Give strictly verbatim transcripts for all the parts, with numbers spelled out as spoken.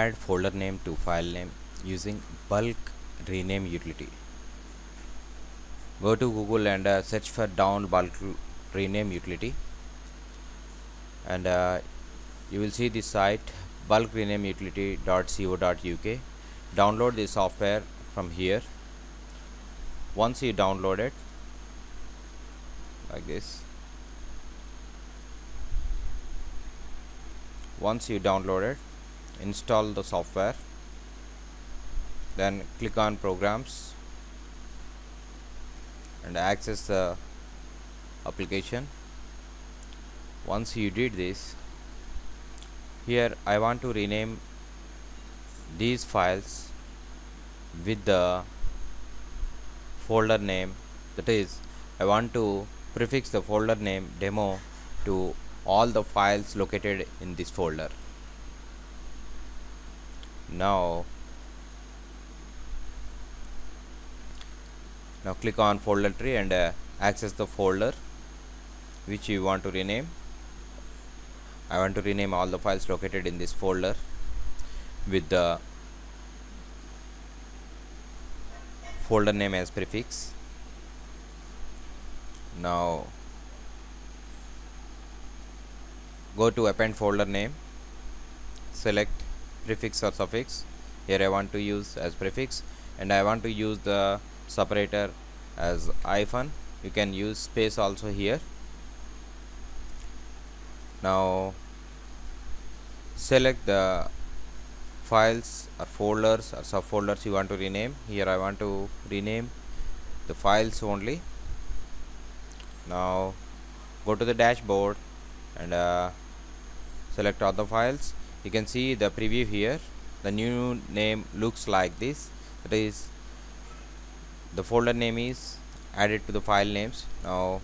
add folder name to file name using bulk rename utility. Go to Google and uh, search for down bulk rename utility, and uh, you will see this site bulk rename utility dot co dot U K. Download the software from here. Once you download it like this, once you download it, install the software, then click on programs and access the application. Once you did this, here I want to rename these files with the folder name, that is, I want to prefix the folder name demo to all the files located in this folder. Now now click on folder tree and uh, access the folder which you want to rename. I want to rename all the files located in this folder with the folder name as prefix. Now go to append folder name, select prefix or suffix. Here I want to use as prefix, and I want to use the separator as hyphen. You can use space also here. Now select the files or folders or subfolders you want to rename. Here I want to rename the files only. Now go to the dashboard and uh, select all the files. You can see the preview here. The new name looks like this. That is, the folder name is added to the file names. Now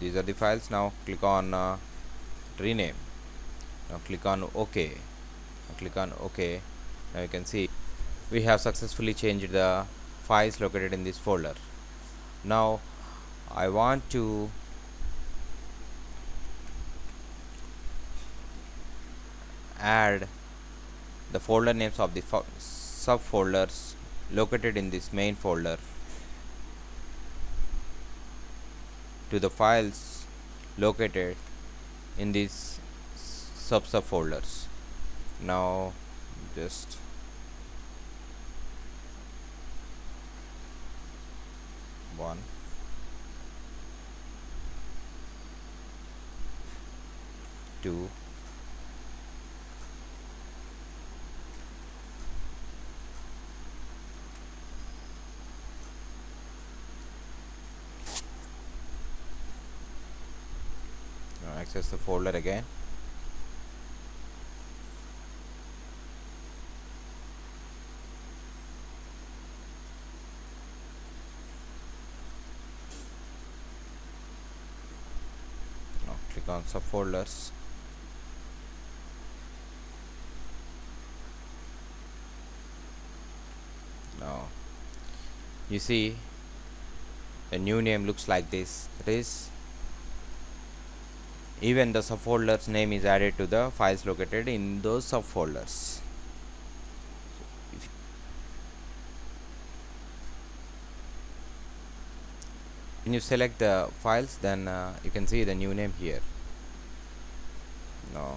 these are the files. Now click on uh, rename. Now click on OK. Now click on OK. Now you can see we have successfully changed the files located in this folder. Now I want to add the folder names of the subfolders located in this main folder to the files located in these sub subfolders. Now just one two access the folder again. Now click on subfolders. Now you see the new name looks like this. It is, even the subfolders name is added to the files located in those subfolders. When you select the files, then uh, you can see the new name here. Now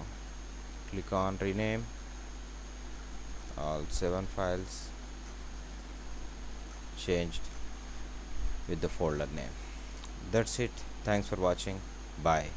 click on rename all seven files, changed with the folder name. That's it. Thanks for watching. Bye.